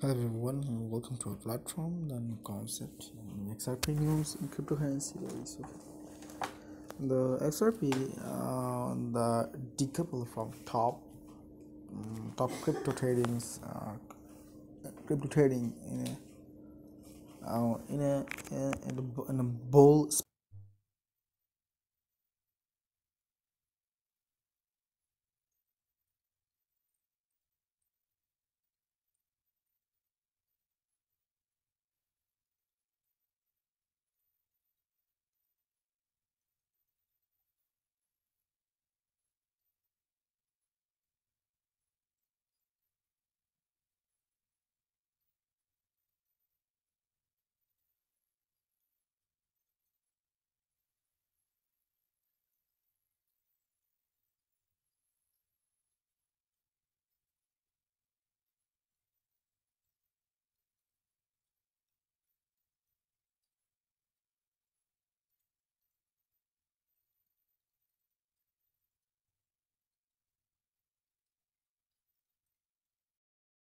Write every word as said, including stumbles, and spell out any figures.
Hello everyone and welcome to our platform, the new concept X R P news in cryptocurrency. So the X R P, uh, the decouple from top um, top crypto tradings, uh, crypto trading in a, uh, in, a, in, a, in a bull